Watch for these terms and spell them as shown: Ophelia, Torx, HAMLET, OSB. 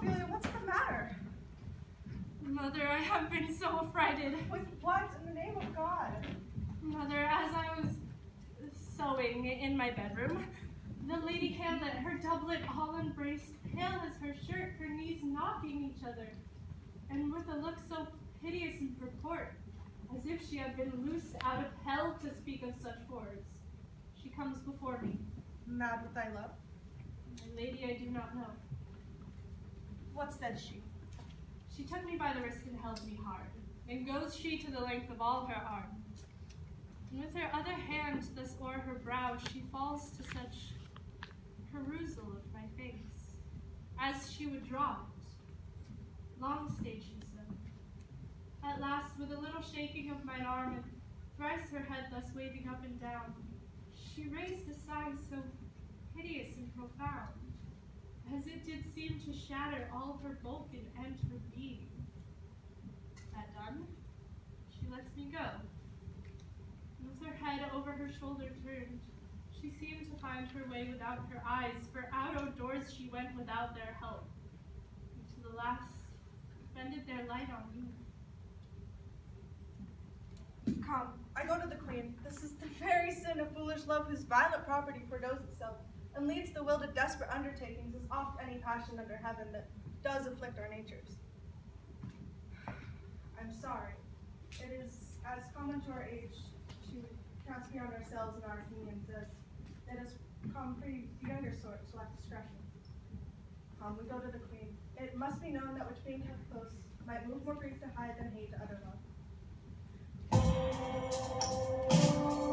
Ophelia, what's the matter? Mother, I have been so affrighted. With what in the name of God? Mother, as I was sewing in my bedroom, the lady Hamlet, her doublet all embraced, pale as her shirt, her knees knocking each other, and with a look so piteous in purport, as if she had been loosed out of hell to speak of such horrors. She comes before me. Mad with thy love? My lady, I do not know. What said she? She took me by the wrist and held me hard, and goes she to the length of all her arm. And with her other hand, thus o'er her brow, she falls to such perusal of my face, as she would draw it. Long stayed she so. At last, with a little shaking of mine arm, and thrice her head thus waving up and down, she raised a sigh so hideous and profound, as it did seem to shatter all her bulk and her being. That done, she lets me go. With her head over her shoulder turned, she seemed to find her way without her eyes, for out of doors she went without their help, and to the last bended their light on me. Come, I go to the queen. This is the very sin of foolish love, whose violent property forgoes itself, and leads the will to desperate undertakings, as oft any passion under heaven that does afflict our natures. I'm sorry. It is as common to our age to cast beyond ourselves and our opinions as it has come for the younger sort to lack discretion. We go to the queen. It must be known that which being kept close might move more grief to hide than hate to utter love.